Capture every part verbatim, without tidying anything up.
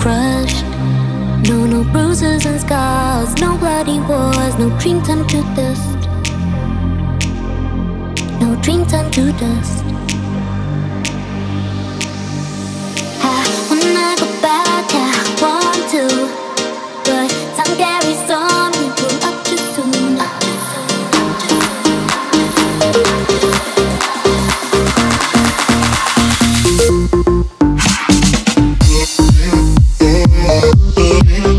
crushed. No, no bruises and scars, no bloody wars, no dream turned to dust. No dream turned to dust. I wanna go back, I want to, but time carries on, we pull up too soon. We'll be right back.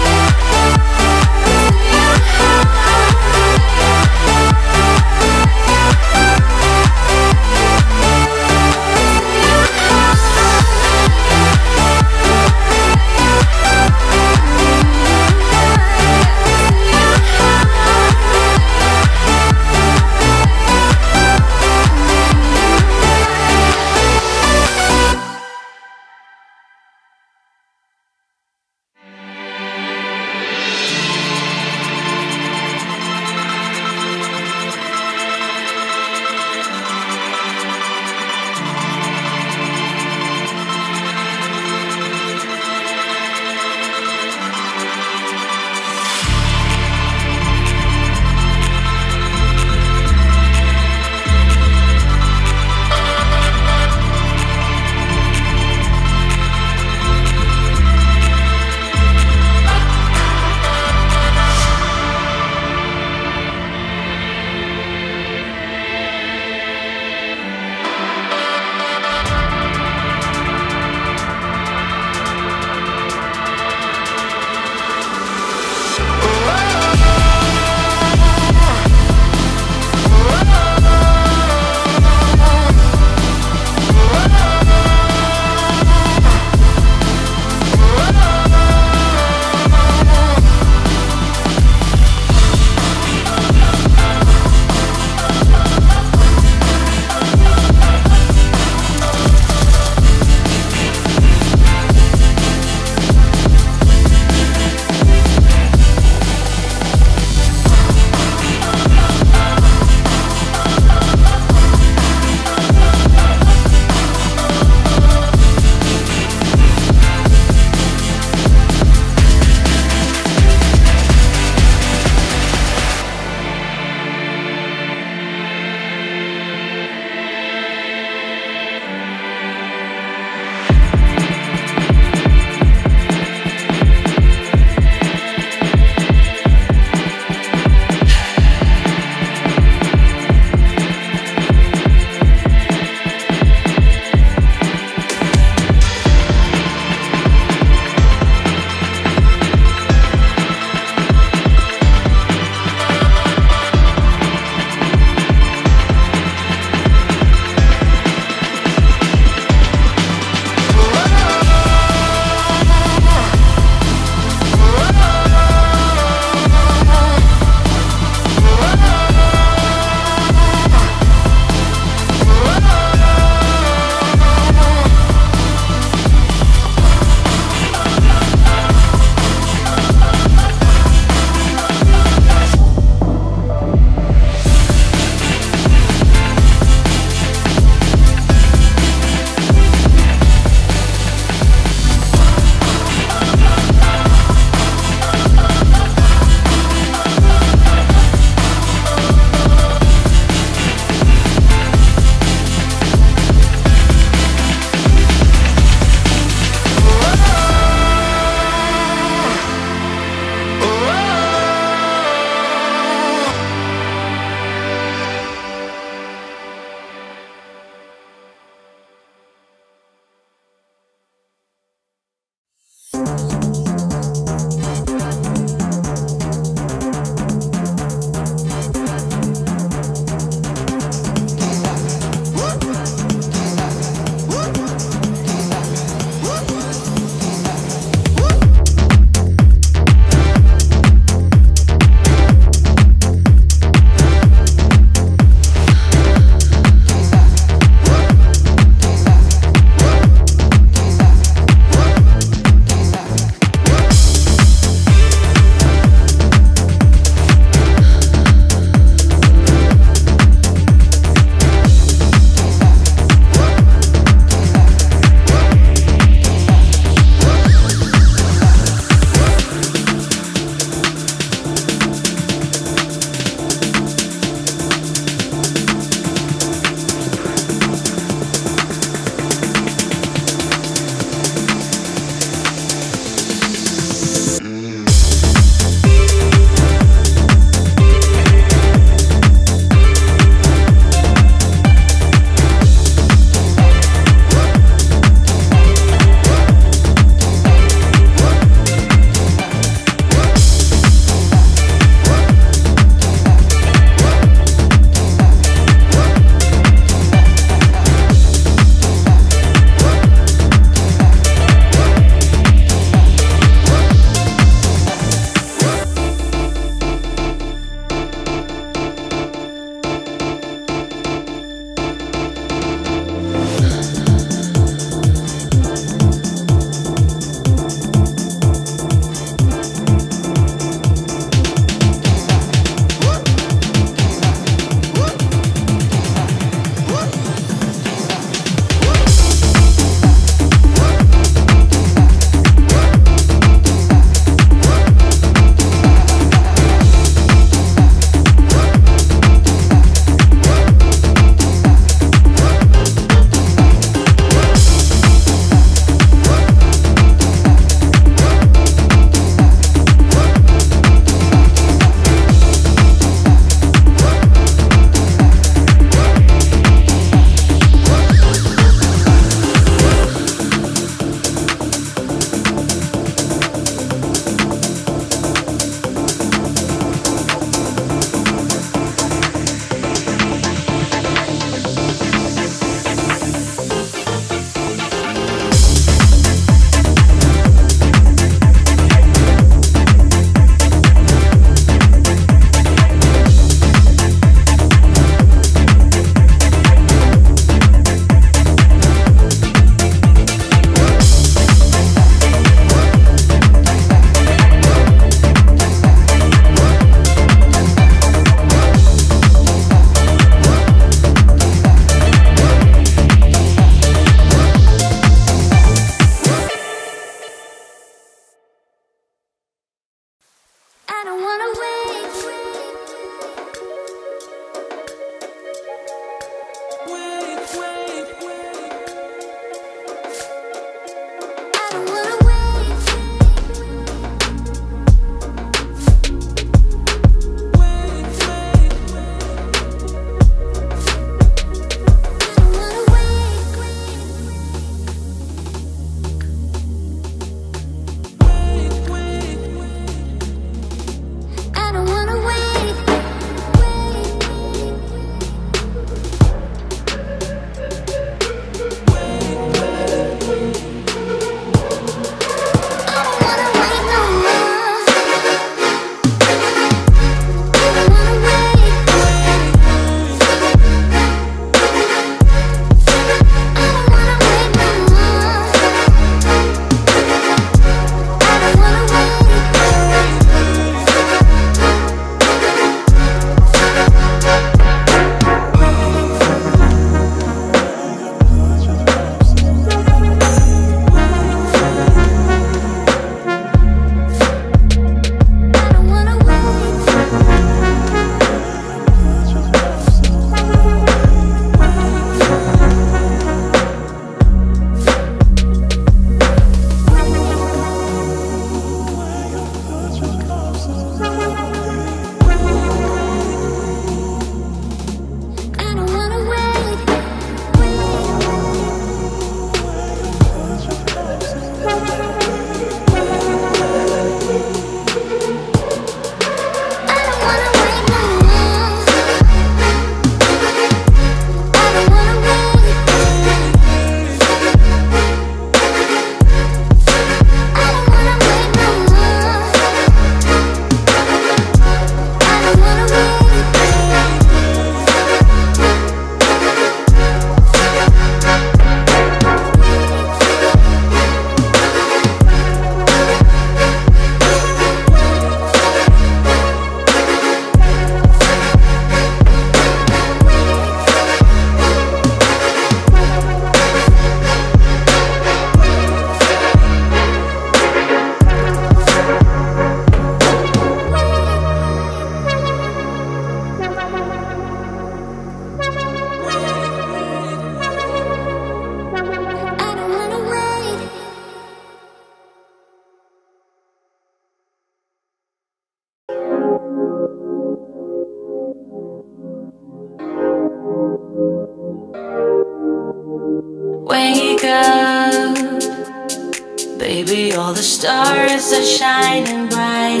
Baby, all the stars are shining bright.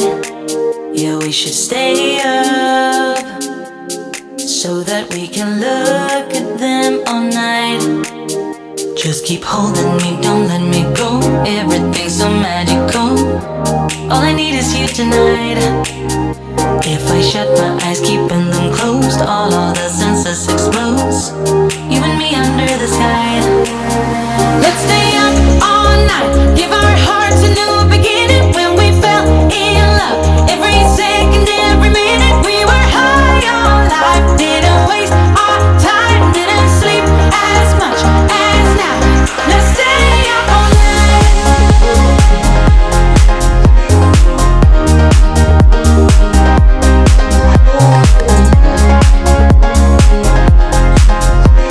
Yeah, we should stay up so that we can look at them all night. Just keep holding me, don't let me go. Everything's so magical. All I need is you tonight. If I shut my eyes, keeping them closed, all other senses explodes. You and me under the sky. Let's stay up all night, give our hearts a new beginning. When we fell in love, every second, every minute, we were high on life. Didn't waste our time, didn't sleep as much as now. Let's stay up all night. We'll be right back.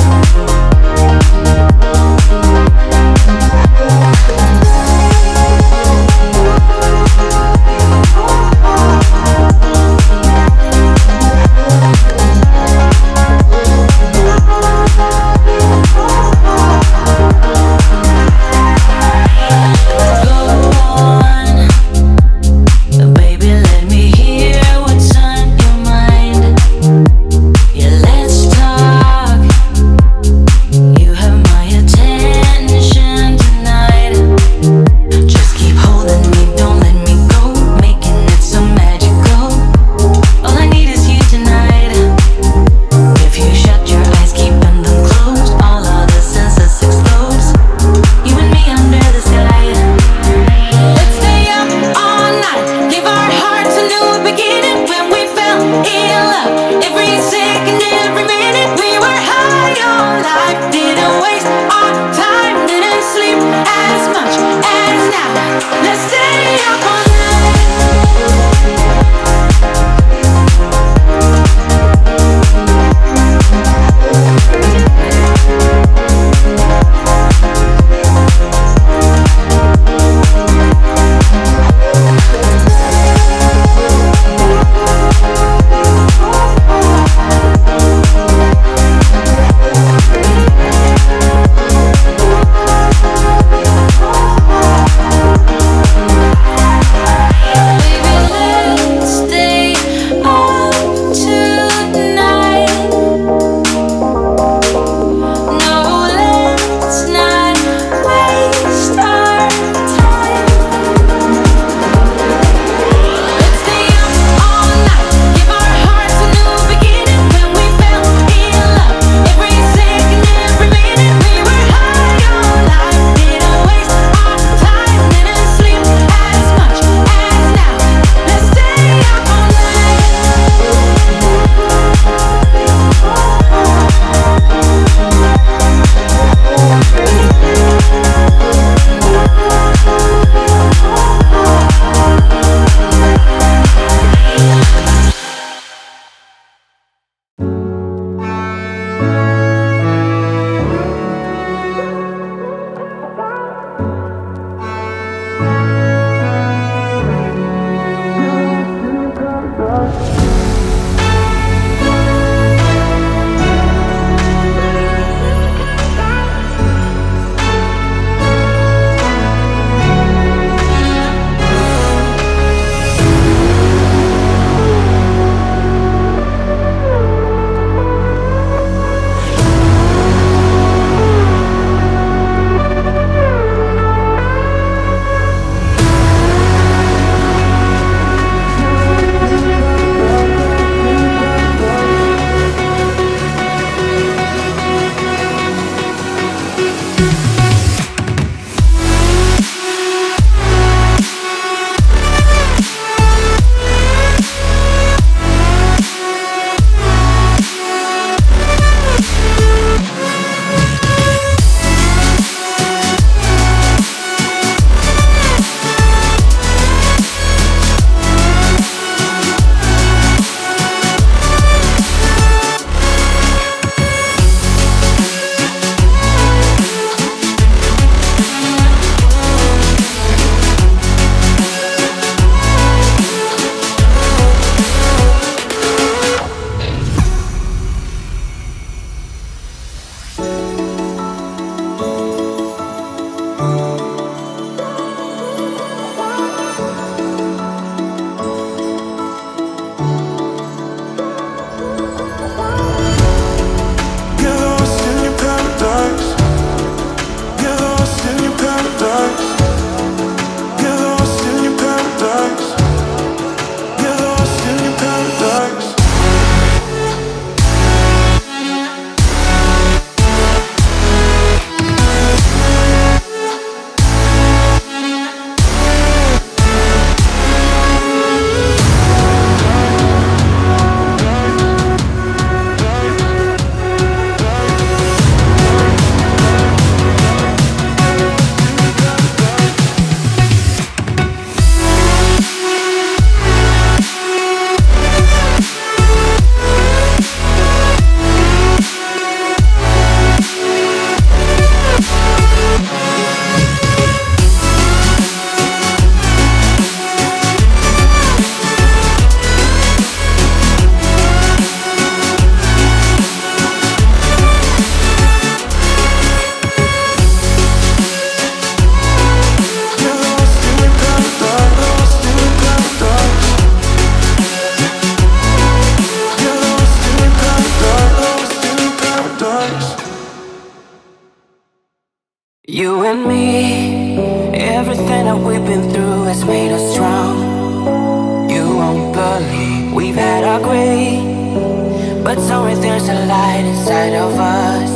You and me, everything that we've been through has made us strong. You won't believe we've had our grief, but sorry, there's a light inside of us.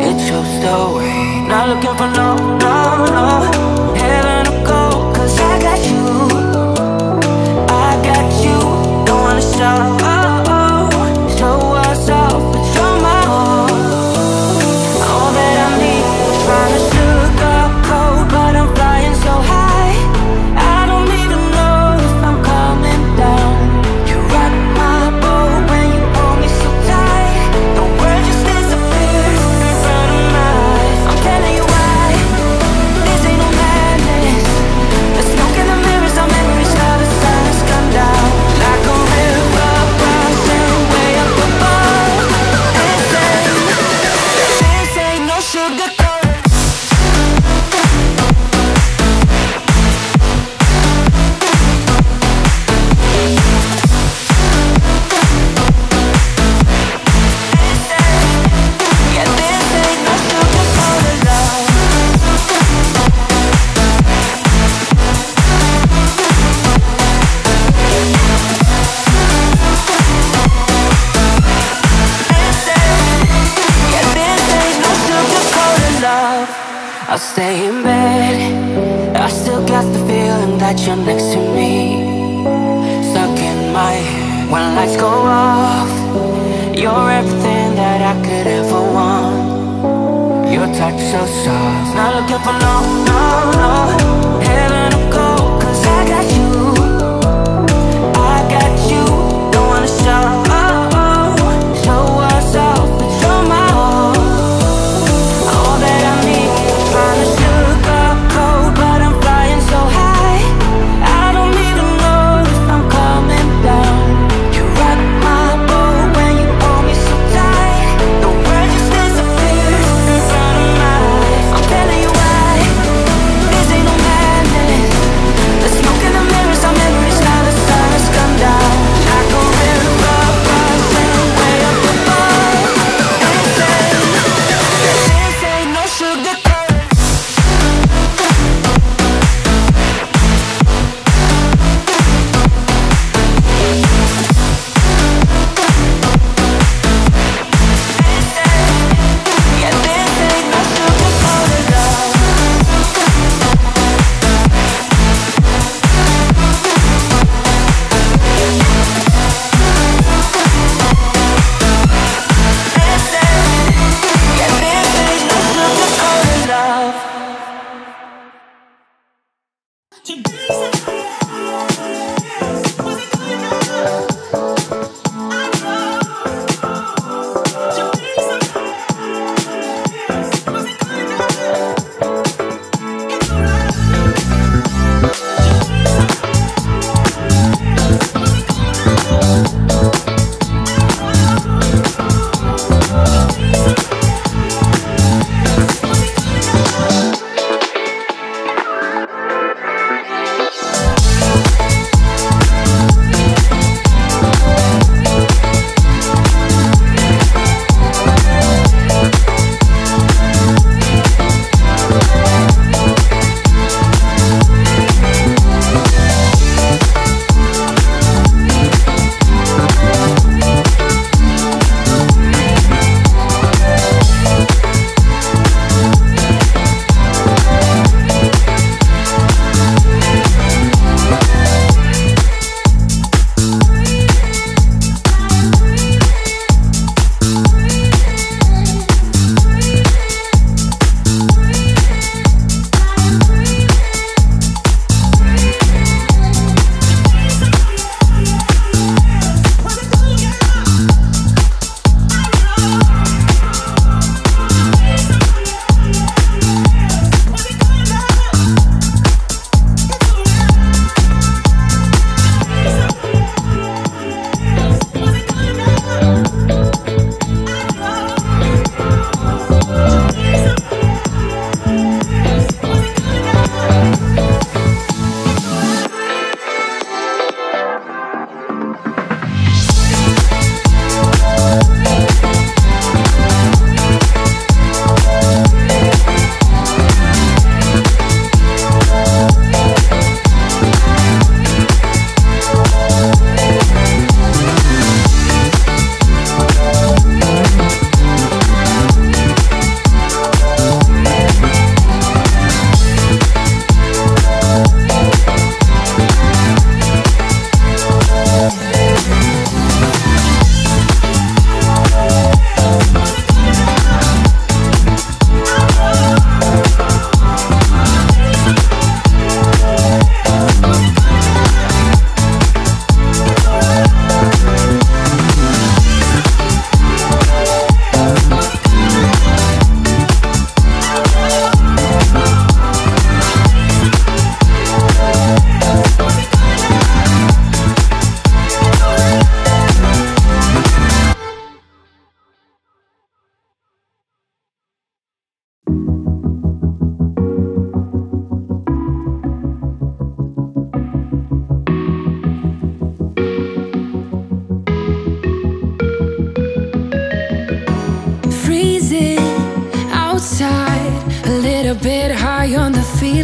It shows the way. Not looking for no, no, no heaven to go, cause I got you, I got you. Don't wanna show up. I'll stay in bed, I still got the feeling that you're next to me. Stuck in my head, when lights go off, you're everything that I could ever want. Your touch so soft, not looking for no, no, no heaven to go, cause I got you, I got you. Don't wanna show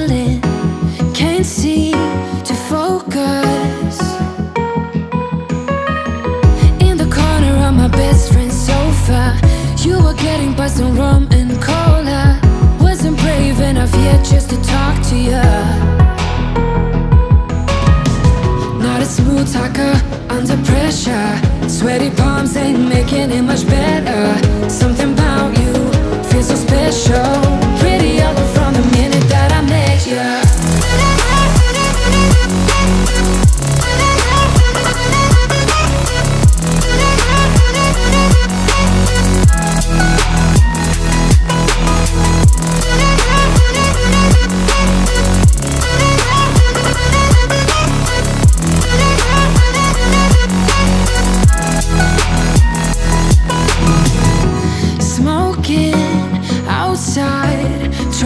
feeling, can't seem to focus. In the corner on my best friend's sofa, you were getting by some rum and cola. Wasn't brave enough yet just to talk to ya. Not a smooth talker under pressure, sweaty palms ain't making it much better. Something about you feels so special, pretty yellow from the minute that I met ya.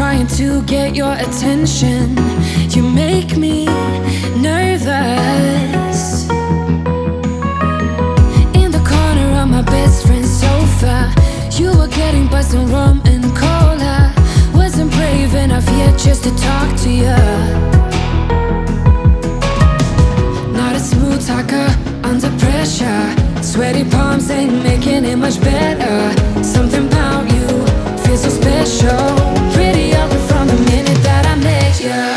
Trying to get your attention, you make me nervous. In the corner on my best friend's sofa, you were getting by some rum and cola. Wasn't brave enough yet just to talk to ya. Not a smooth talker under pressure, sweaty palms ain't making it much better. Something about you feels so special, pretty ugly from the minute that I met ya.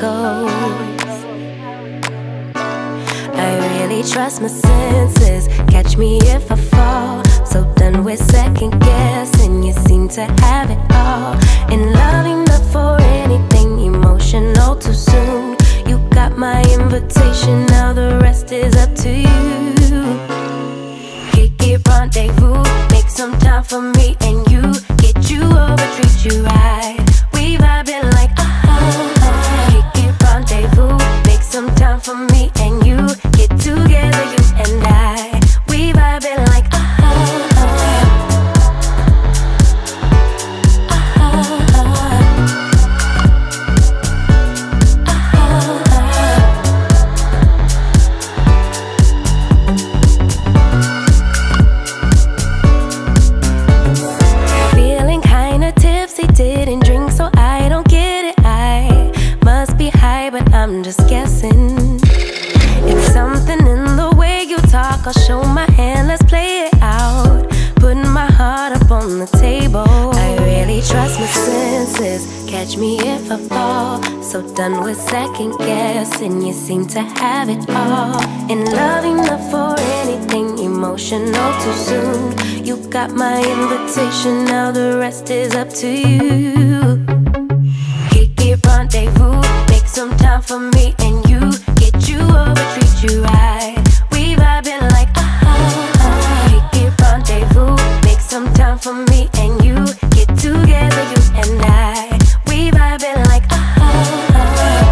Oh, catch me if I fall. So done with second guessing, you seem to have it all. In love enough for anything, emotional too soon. You got my invitation, now the rest is up to you. Kick it, rendezvous, make some time for me and you. Get you over, treat you right, we vibing like aha. Uh -huh. Kick it, rendezvous, make some time for me and you. Get together, you and I, we vibing like aha. Uh -huh.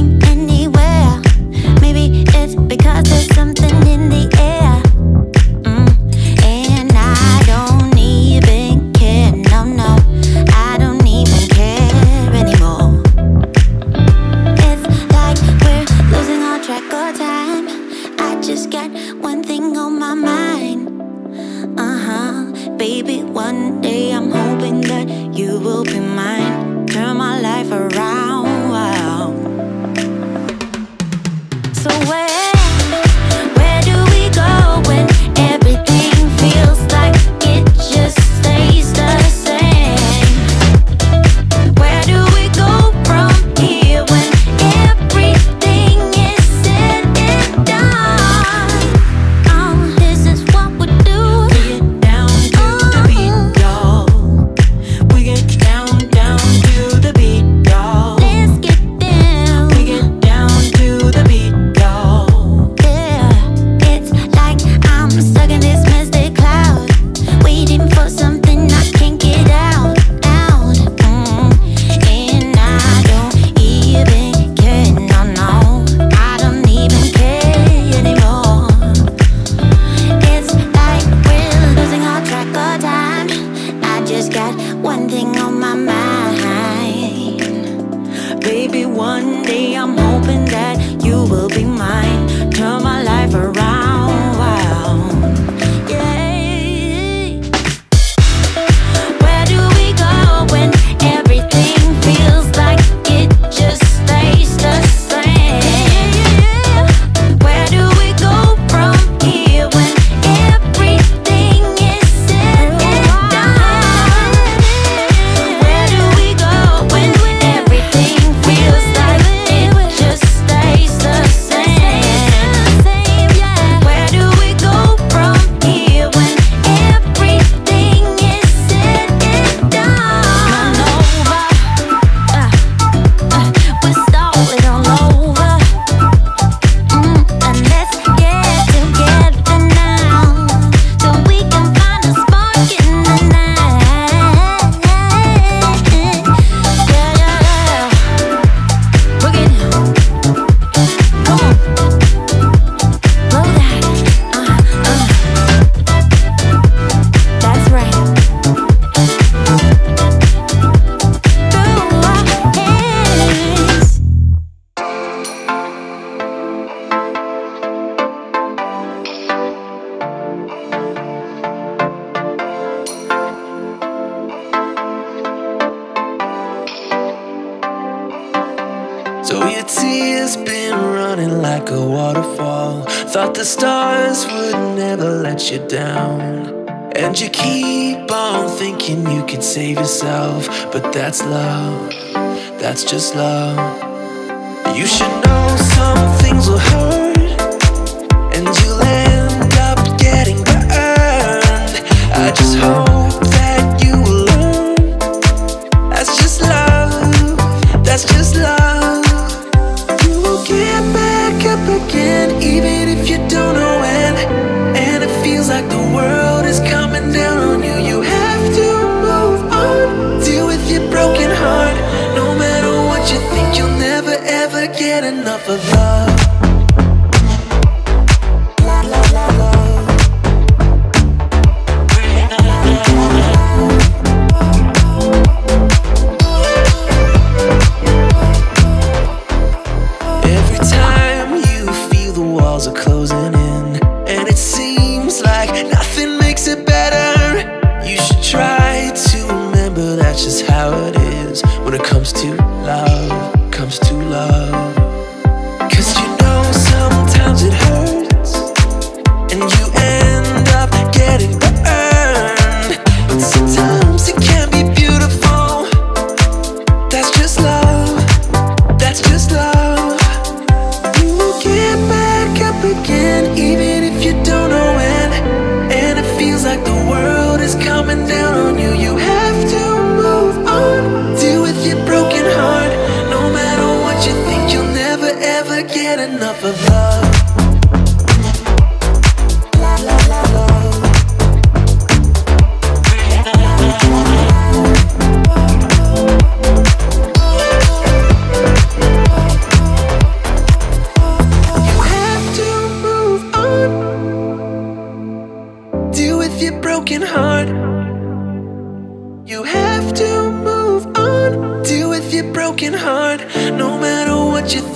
going anywhere. Maybe it's because there's something in the air. mm. And I don't even care, no, no, I don't even care anymore. It's like we're losing all track of time. I just got one thing on my mind. Uh-huh, baby, one day I'm hoping that you will be mine. Turn my life around. So where, where do we go when everything feels like it just stays the same? Where do we go from here when everything is said and done? Oh, this is what we do. We get down to oh. the beat, y'all. We get down, down to the beat, y'all. Let's get down. We get down to the beat. One thing on my mind. Baby, one day I'm hoping that you will be mine. Turn my life around. Wow. Yeah. So your tears been running like a waterfall. Thought the stars would never let you down. And you keep on thinking you can save yourself. But that's love, that's just love. You should know some things will hurt, and you'll end up getting burned. I just hope that you will learn. That's just love, that's just love. Again, even if you don't know when, and it feels like the world is coming down on you, you have to move on. Deal with your broken heart. No matter what you think, you'll never ever get enough of love.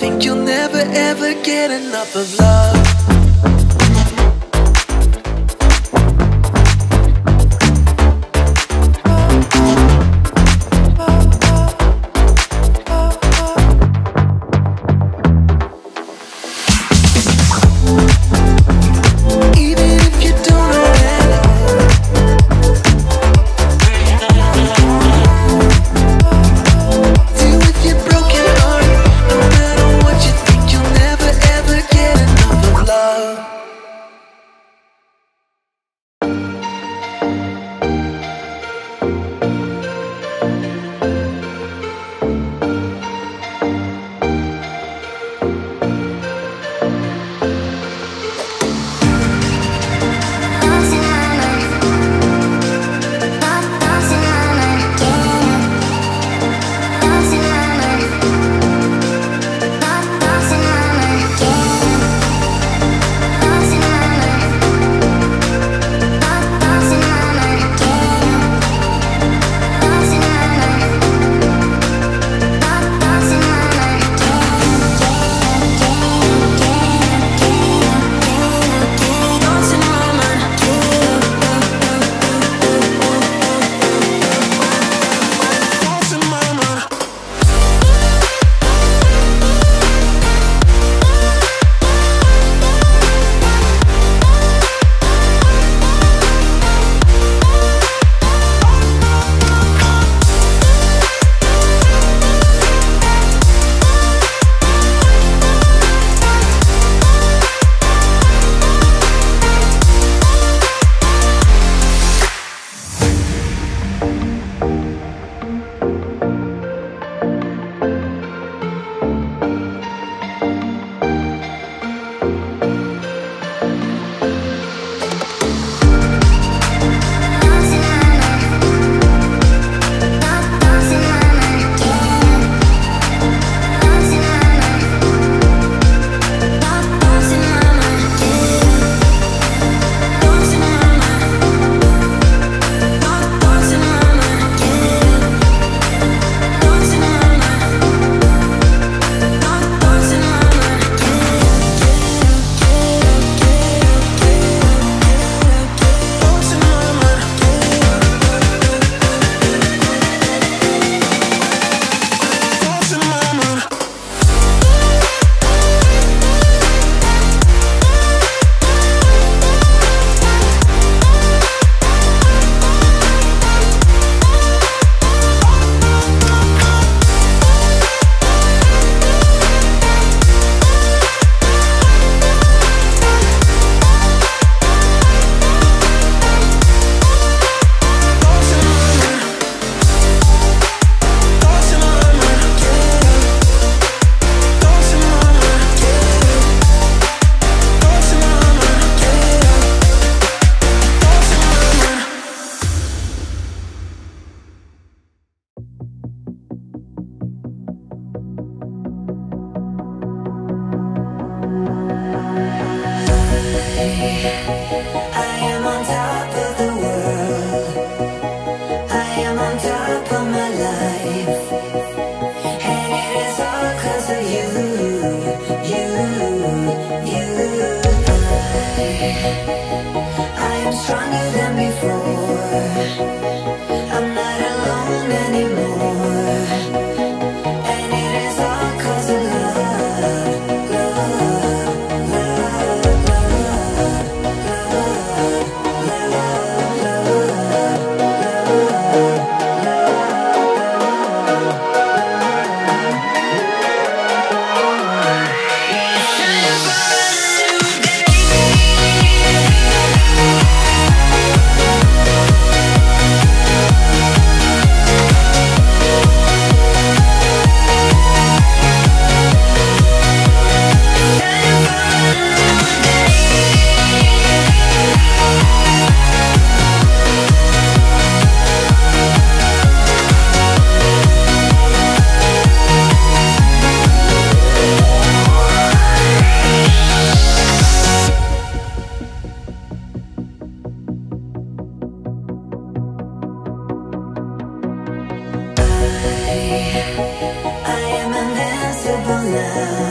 think you'll never ever get enough of love. I am invincible now.